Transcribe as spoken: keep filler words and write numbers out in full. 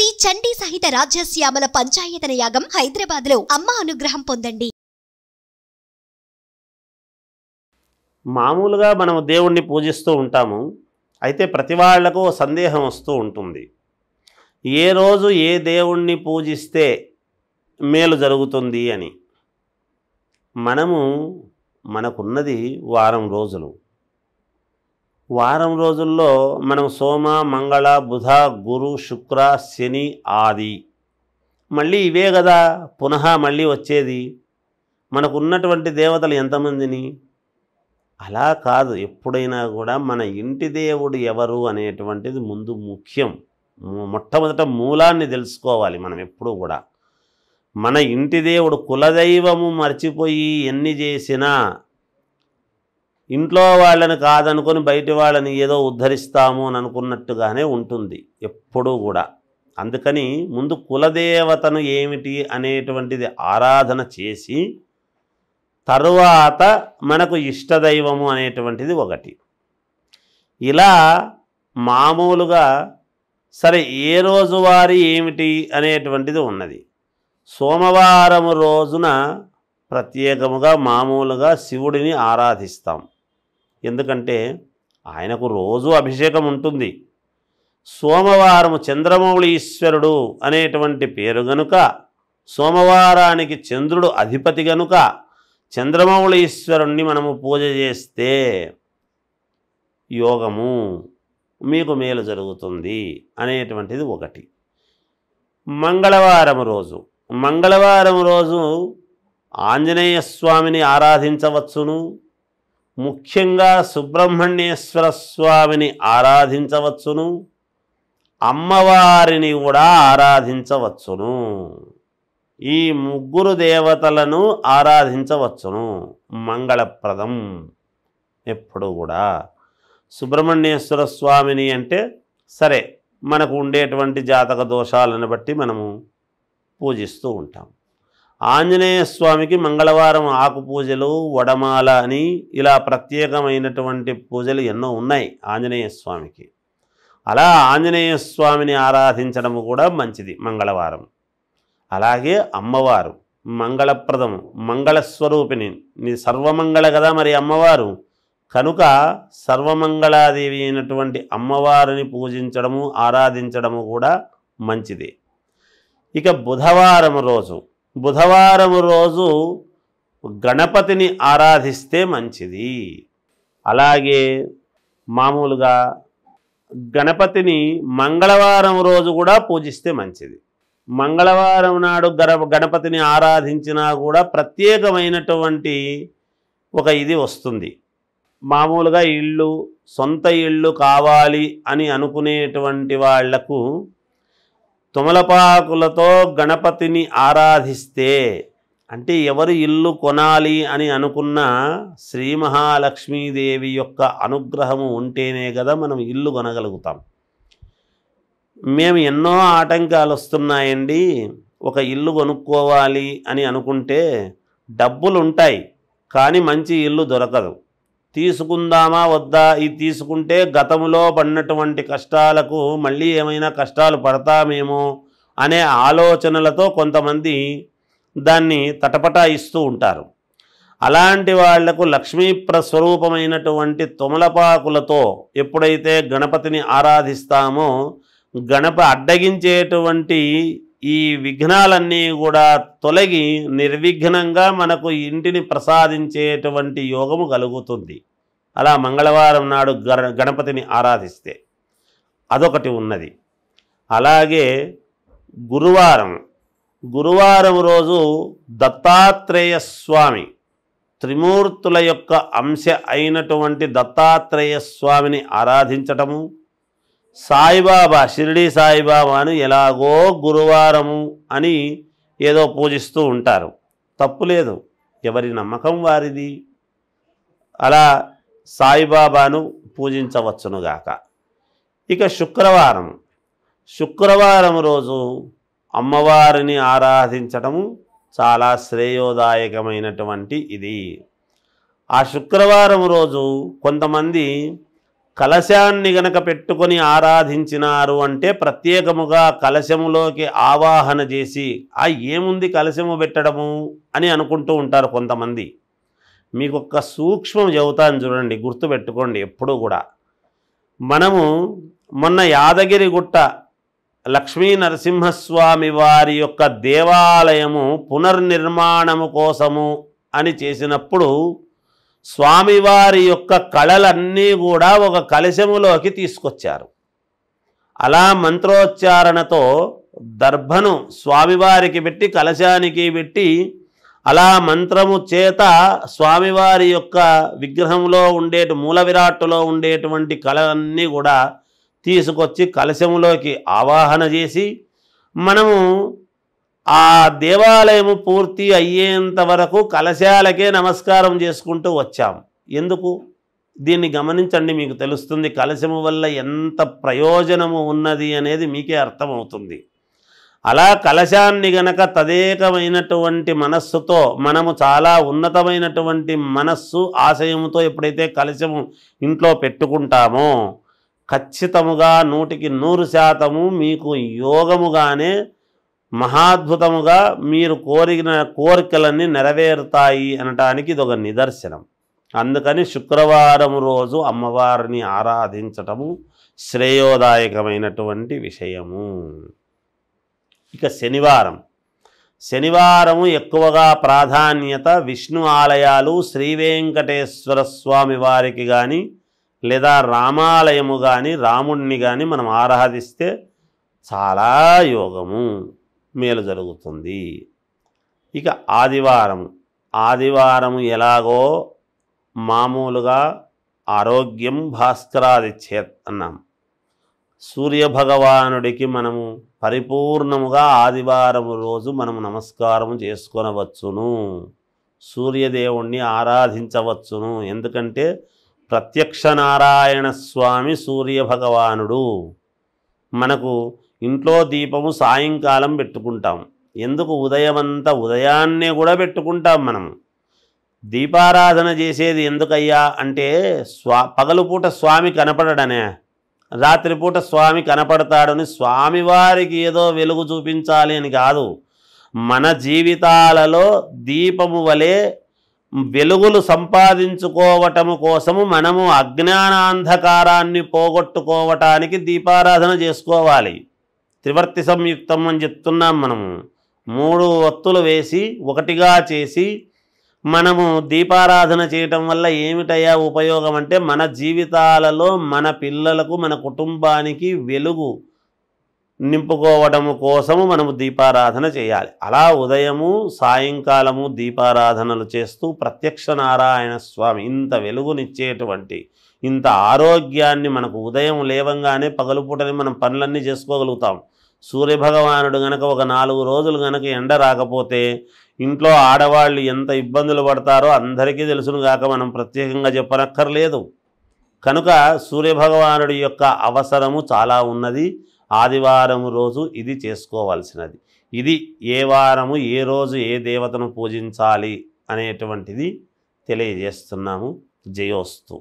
श्री चंडी सहित राज्यश्यामल पंचायतन यागम हैदराबाद लो अम्मा अनुग्रहं पोंदंडी। మామూలుగా మనం దేవుణ్ణి పూజిస్తూ ఉంటాము. అయితే ప్రతి వాళ్ళకు సందేహం వస్తూ ఉంటుంది, ఏ రోజు ఏ దేవుణ్ణి పూజిస్తే మేలు జరుగుతుంది అని. మనము మనకున్నది వారం రోజులు. వారం రోజుల్లో మనం సోమ, మంగళ, బుధ, గురు, శుక్ర, శని, ఆది, మళ్ళీ ఇవే కదా పునః మళ్ళీ వచ్చేది. మనకున్నటువంటి దేవతలు ఎంతమందిని? అలా కాదు, ఎప్పుడైనా కూడా మన ఇంటి దేవుడు ఎవరు అనేటువంటిది ముందు ముఖ్యం. మొట్టమొదట మూలాన్ని తెలుసుకోవాలి మనం. ఎప్పుడూ కూడా మన ఇంటి దేవుడు కులదైవము మర్చిపోయి ఎన్ని చేసినా, ఇంట్లో వాళ్ళని కాదనుకొని బయటి వాళ్ళని ఏదో ఉద్ధరిస్తాము అని అనుకున్నట్టుగానే ఉంటుంది ఎప్పుడూ కూడా. అందుకని ముందు కులదేవతను ఏమిటి అనేటువంటిది ఆరాధన చేసి, తరువాత మనకు ఇష్టదైవము అనేటువంటిది ఒకటి. ఇలా మామూలుగా సరే ఏ రోజు వారి ఏమిటి అనేటువంటిది ఉన్నది. సోమవారం రోజున ప్రత్యేకముగా మామూలుగా శివుడిని ఆరాధిస్తాం. ఎందుకంటే ఆయనకు రోజు అభిషేకం ఉంటుంది. సోమవారం చంద్రమౌళి ఈశ్వరుడు అనేటువంటి పేరు గనుక, సోమవారానికి చంద్రుడు అధిపతి గనుక చంద్రమౌళి ఈశ్వరుణ్ణి మనము పూజ చేస్తే యోగము, మీకు మేలు జరుగుతుంది అనేటువంటిది ఒకటి. మంగళవారం రోజు మంగళవారం రోజు ఆంజనేయ స్వామిని ఆరాధించవచ్చును. ముఖ్యంగా సుబ్రహ్మణ్యేశ్వర స్వామిని ఆరాధించవచ్చును. అమ్మవారిని కూడా ఆరాధించవచ్చును. ఈ ముగ్గురు దేవతలను ఆరాధించవచ్చును. మంగళప్రదం ఎప్పుడు కూడా. సుబ్రహ్మణ్యేశ్వర స్వామిని అంటే సరే, మనకు ఉండేటువంటి జాతక దోషాలను బట్టి మనము పూజిస్తూ ఉంటాం. ఆంజనేయ స్వామికి మంగళవారం ఆకు పూజలు, వడమాల అని ఇలా ప్రత్యేకమైనటువంటి పూజలు ఎన్నో ఉన్నాయి ఆంజనేయ స్వామికి. అలా ఆంజనేయ స్వామిని ఆరాధించడం కూడా మంచిది మంగళవారం. అలాగే అమ్మవారు మంగళప్రదము, మంగళస్వరూపిణి, సర్వమంగళ కదా మరి అమ్మవారు కనుక సర్వమంగళాదేవి అయినటువంటి అమ్మవారిని పూజించడము, ఆరాధించడము కూడా మంచిది. ఇక బుధవారం రోజు బుధవారం రోజు గణపతిని ఆరాధిస్తే మంచిది. అలాగే మామూలుగా గణపతిని మంగళవారం రోజు కూడా పూజిస్తే మంచిది. మంగళవారం నాడు గణపతిని ఆరాధించినా కూడా ప్రత్యేకమైనటువంటి ఒక ఇది వస్తుంది. మామూలుగా ఇల్లు, సొంత ఇల్లు కావాలి అని అనుకునేటువంటి వాళ్లకు తుమలపాకులతో గణపతిని ఆరాధిస్తే, అంటే ఎవరు ఇల్లు కొనాలి అని అనుకున్నా శ్రీ మహాలక్ష్మీదేవి యొక్క అనుగ్రహము ఉంటేనే కదా మనం ఇల్లు కొనగలుగుతాం. మేము ఎన్నో ఆటంకాలు వస్తున్నాయండి, ఒక ఇల్లు కొనుక్కోవాలి అని అనుకుంటే డబ్బులు ఉంటాయి కానీ మంచి ఇల్లు దొరకదు. తీసుకుందామా వద్దా, ఇది తీసుకుంటే గతంలో పడినటువంటి కష్టాలకు మళ్ళీ ఏమైనా కష్టాలు పడతామేమో అనే ఆలోచనలతో కొంతమంది దాన్ని తటపటాయిస్తూ ఉంటారు. అలాంటి వాళ్లకు లక్ష్మీ ప్రస్వరూపమైనటువంటి తుమలపాకులతో ఎప్పుడైతే గణపతిని ఆరాధిస్తామో, గణప అడ్డగించేటువంటి ఈ విఘ్నాలన్నీ కూడా తొలగి నిర్విఘ్నంగా మనకు ఇంటిని ప్రసాదించేటువంటి యోగము కలుగుతుంది. అలా మంగళవారం నాడు గణపతిని ఆరాధిస్తే అదొకటి ఉన్నది. అలాగే గురువారం గురువారం రోజు దత్తాత్రేయ స్వామి, త్రిమూర్తుల యొక్క అంశ అయినటువంటి దత్తాత్రేయ స్వామిని ఆరాధించటము, సాయిబాబా షిరిడి సాయిబాబాను ఎలాగో గురువారము అని ఏదో పూజిస్తూ ఉంటారు. తప్పులేదు, ఎవరి నమ్మకం వారిది. అలా సాయిబాబాను పూజించవచ్చునుగాక. ఇక శుక్రవారం శుక్రవారం రోజు అమ్మవారిని ఆరాధించటము చాలా శ్రేయోదాయకమైనటువంటి ఇది. ఆ శుక్రవారం రోజు కొంతమంది కలశాన్ని గనక పెట్టుకొని ఆరాధించినారు అంటే ప్రత్యేకముగా కలశములోకి ఆవాహన చేసి ఆ ఏముంది కలశము పెట్టడము అని అనుకుంటూ ఉంటారు కొంతమంది. మీకు ఒక సూక్ష్మం చెబుతాను చూడండి, గుర్తుపెట్టుకోండి ఎప్పుడూ కూడా. మనము మొన్న యాదగిరిగుట్ట లక్ష్మీ నరసింహస్వామి వారి యొక్క దేవాలయము పునర్నిర్మాణము కోసము అని చేసినప్పుడు స్వామివారి యొక్క కళలన్నీ కూడా ఒక కలశములోకి తీసుకొచ్చారు. అలా మంత్రోచ్చారణతో దర్భను స్వామివారికి పెట్టి కలశానికి పెట్టి అలా మంత్రము చేత స్వామివారి యొక్క విగ్రహంలో ఉండే మూల విరాట్టులో ఉండేటువంటి కళలన్నీ కూడా తీసుకొచ్చి కలశములోకి ఆవాహన చేసి మనము ఆ దేవాలయము పూర్తి అయ్యేంత వరకు కలశాలకే నమస్కారం చేసుకుంటూ వచ్చాం. ఎందుకు? దీన్ని గమనించండి, మీకు తెలుస్తుంది కలశము వల్ల ఎంత ప్రయోజనము ఉన్నది అనేది మీకే అర్థమవుతుంది. అలా కలశాన్ని గనక తదేకమైనటువంటి మనస్సుతో మనము చాలా ఉన్నతమైనటువంటి మనస్సు ఆశయముతో ఎప్పుడైతే కలశము ఇంట్లో పెట్టుకుంటామో ఖచ్చితముగా నూటికి నూరు శాతము మీకు యోగముగానే మహాద్భుతముగా మీరు కోరిన కోరికలన్నీ నెరవేరుతాయి అనటానికి ఇది ఒక నిదర్శనం. అందుకని శుక్రవారం రోజు అమ్మవారిని ఆరాధించటము శ్రేయోదాయకమైనటువంటి విషయము. ఇక శనివారం, శనివారము ఎక్కువగా ప్రాధాన్యత విష్ణు ఆలయాలు శ్రీ వెంకటేశ్వర స్వామి వారికి కానీ లేదా రామాలయము కానీ రాముణ్ణి కానీ మనం ఆరాధిస్తే చాలా యోగము మేలు జరుగుతుంది. ఇక ఆదివారము, ఆదివారము ఎలాగో మామూలుగా ఆరోగ్యం భాస్కరాదిచ్చేత్ అన్నాం. సూర్యభగవానుడికి మనము పరిపూర్ణముగా ఆదివారం రోజు మనం నమస్కారం చేసుకొనవచ్చును, సూర్యదేవుణ్ణి ఆరాధించవచ్చును. ఎందుకంటే ప్రత్యక్ష నారాయణ స్వామి సూర్యభగవానుడు. మనకు ఇంట్లో దీపము సాయంకాలం పెట్టుకుంటాం, ఎందుకు ఉదయమంతా ఉదయాన్నే కూడా పెట్టుకుంటాం మనం. దీపారాధన చేసేది ఎందుకయ్యా అంటే స్వా పగలుపూట స్వామి కనపడడనే, రాత్రిపూట స్వామి కనపడతాడని స్వామివారికి ఏదో వెలుగు చూపించాలి అని కాదు. మన జీవితాలలో దీపము వలె వెలుగులు సంపాదించుకోవటము కోసము మనము అజ్ఞానాంధకారాన్ని పోగొట్టుకోవటానికి దీపారాధన చేసుకోవాలి. త్రివర్తి సంయుక్తం అని చెప్తున్నాం మనము. మూడు ఒత్తులు వేసి ఒకటిగా చేసి మనము దీపారాధన చేయటం వల్ల ఏమిటయ్యా ఉపయోగం అంటే మన జీవితాలలో మన పిల్లలకు మన కుటుంబానికి వెలుగు నింపుకోవడము కోసము మనము దీపారాధన చేయాలి. అలా ఉదయము సాయంకాలము దీపారాధనలు చేస్తూ ప్రత్యక్ష నారాయణ స్వామి ఇంత వెలుగునిచ్చేటువంటి ఇంత ఆరోగ్యాన్ని మనకు ఉదయం లేవంగానే పగలుపూటని మనం పనులన్నీ చేసుకోగలుగుతాం. సూర్యభగవానుడు గనక ఒక నాలుగు రోజులు గనక ఎండ రాకపోతే ఇంట్లో ఆడవాళ్ళు ఎంత ఇబ్బందులు పడతారో అందరికీ తెలుసును గాక, మనం ప్రత్యేకంగా చెప్పనక్కర్లేదు. కనుక సూర్యభగవానుడి యొక్క అవసరము చాలా ఉన్నది. ఆదివారం రోజు ఇది చేసుకోవాల్సినది. ఇది ఏ వారము ఏ రోజు ఏ దేవతను పూజించాలి అనేటువంటిది తెలియజేస్తున్నాము. జయోస్తు.